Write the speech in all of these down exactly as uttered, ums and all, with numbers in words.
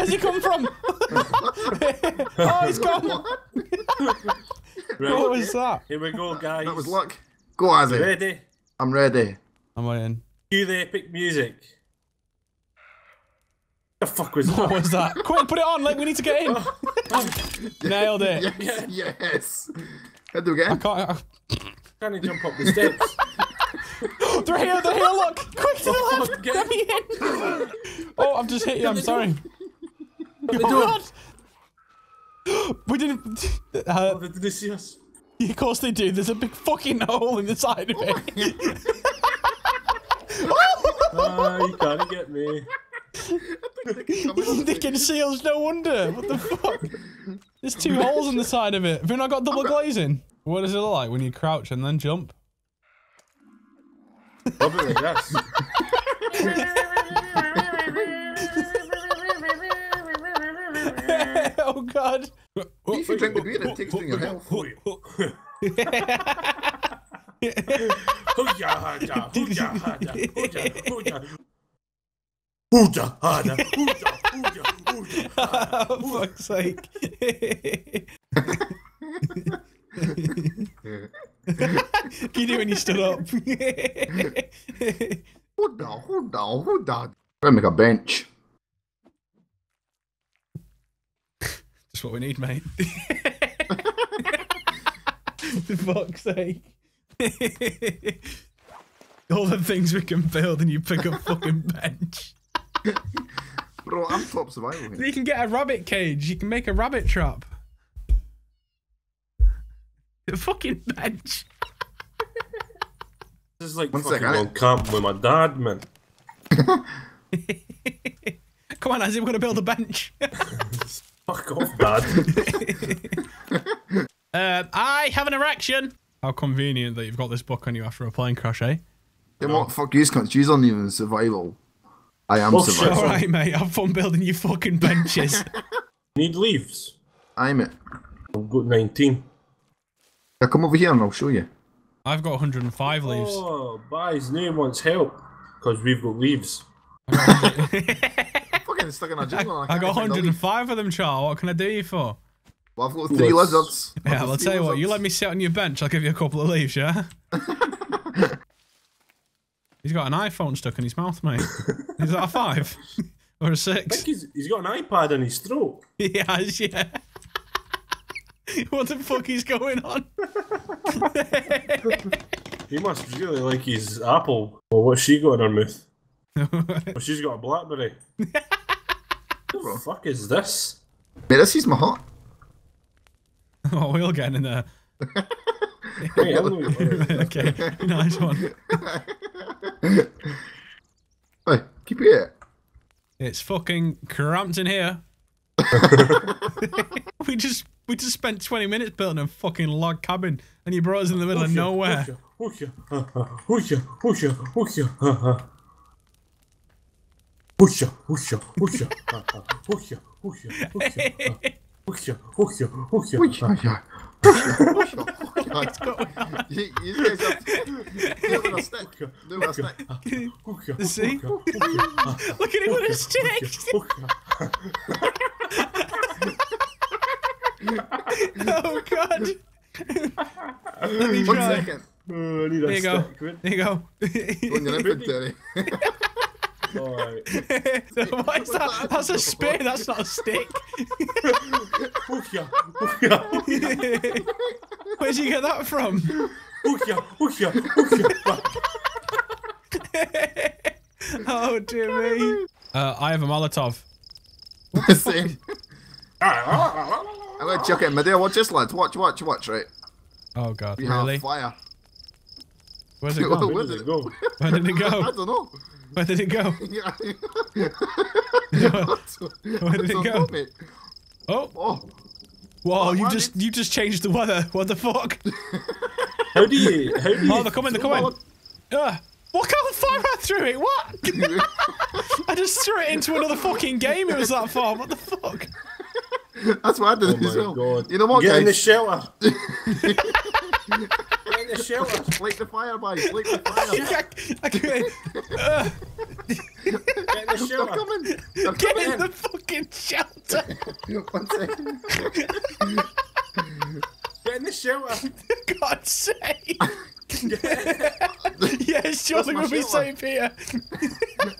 Where's he come from? Oh, he's gone. Right. What was that? Here we go, guys. That was luck. Go, Azir. Ready? I'm ready. I'm waiting. Cue the epic music. The fuck was that? What was that? Quick, put it on. Like, we need to get in. Oh, oh. Nailed it. Yes. yes. How do we get in? I can't. I... Can he jump up the steps? They're here. They're here. Look. Quick to the left. Get me in. Oh, I've just hit you. I'm sorry. Oh, God. We didn't. Uh, oh, did they see us? Of course they do. There's a big fucking hole in the side of it. Oh, you can't get me. They can shields, no wonder. What the fuck? There's two holes in the side of it. Have you not got double glazing? What does it look like when you crouch and then jump? Probably, yes. Oh, God. If you drink the beer, it takes away your health. Oh, fuck's sake. Can you do when you stood up? Hold on, hold on, hold on. We're gonna make a bench. That's what we need, mate. For fuck's sake. All the things we can build and you pick a fucking bench. Bro, I'm top survival here. You can get a rabbit cage, you can make a rabbit trap. The fucking bench. This is like one fucking second, camp with my dad, man. Come on, Azir, we're gonna build a bench. Fuck off, dad. uh, I have an erection. How convenient that you've got this book on you after a plane crash, eh? Then what? Fuck you, cunts. You's on even survival. I am well, survival. Sure. All right, mate. Have fun building your fucking benches. Need leaves. I'm it. I've got nineteen. Now come over here and I'll show you. I've got one hundred and five leaves. Oh, Bai's name wants help because we've got leaves. Fucking stuck in a jungle. I, I got one hundred and five of them, Char. What can I do you for? Well, I've got three let's, lizards. I've yeah, well, I'll tell you lizards. What, you let me sit on your bench, I'll give you a couple of leaves, yeah? He's got an iPhone stuck in his mouth, mate. Is that a five? Or a six? I think he's, he's got an iPad in his throat. He has, yeah. What the fuck is going on? He must really like his Apple. Well, what's she got in her mouth? Well, she's got a Blackberry. What the fuck is this? Mate, this is my heart. Oh, we'll get in there. Hey, okay, nice one. Hey, keep it here. It's fucking cramped in here. we just we just spent twenty minutes building a fucking log cabin, and you brought us in the middle of nowhere. What's going on? You, you guys have to do it with a stick. Do it with a stick. The sea? Look at it with a stick! Oh, God! Let me try. One second. Oh, I need there, a you stick. Go. There you go. There you go. On your inventory. All right. No, what is that? That's a spear, that's not a stick. Where'd you get that from? Oh dear me. Uh, I have a Molotov. What the fuck? I'm gonna chuck it in my dear. Watch this, lads. Watch, watch, watch, right? Oh God, we really? Have fire. Where's it gone? Where did it go? Where did it go? I don't know. Where did it go? Yeah. Where did it go? Oh! Oh. Whoa! Oh, you just you just changed the weather. What the fuck? How do you? How do you? Oh, they're coming! They're coming! Uh, what kind of fire I threw it? What? I just threw it into another fucking game. It was that far. What the fuck? That's what I did oh as well. God. You know what? Get guys? In the shelter. the shell up. Light the fire, buddy. Light the fire. I can't. Uh. Get in the shelter. They're coming. They're Get coming in, in the fucking shelter. One second. Get in the shelter. God's sake. Yeah, surely we'll be safe here.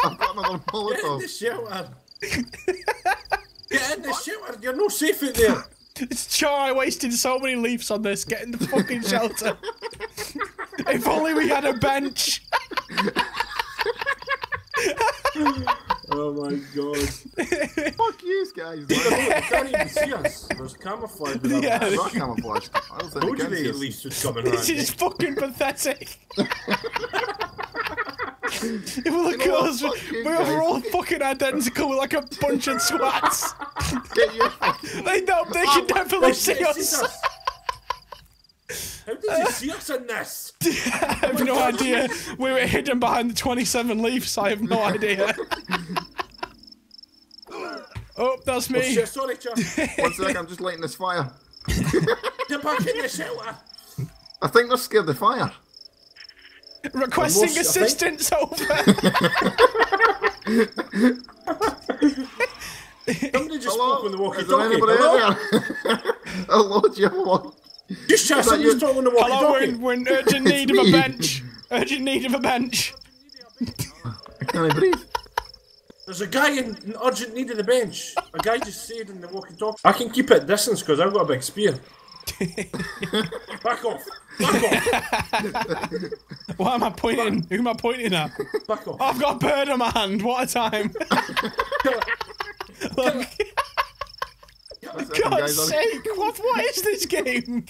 I've got another Molotov. Get in the shelter. Get in the shelter. You're no safe in there. It's sure I wasted so many leaves on this. Get in the fucking shelter. If only we had a bench. Oh my god. Fuck you guys. They can't even see us. There's camouflage. Yeah, there's not camouflage. I don't think they can see us. Leaves just coming around. This is fucking pathetic. Well, of course, we are all fucking identical with like a bunch of swats. Get your fucking... They know, they can oh, definitely they see, us. see us. How did you uh, see us in this? I have oh no God. idea. We were hidden behind the twenty-seven leaves. I have no idea. Oh, that's me. Oh, shit, sorry, Chuck. One sec, I'm just lighting this fire. Get back in the shelter. I think they're scared of fire. Requesting most, assistance over. Somebody just spoke on the walkie-talkie. Hello? Hello, Joe. Just shut up, just talk on the walkie-talkie. Hello, we're in, we're in urgent need of a bench. Urgent need of a bench. Can I breathe? There's a guy in, in urgent need of the bench. A guy just said in the walkie-talkie. I can keep it at distance because I've got a big spear. Back off! Back off! Why am I pointing? Back. Who am I pointing at? Back off! I've got a bird in my hand. What a time! Look! God's sake! What? What is this game?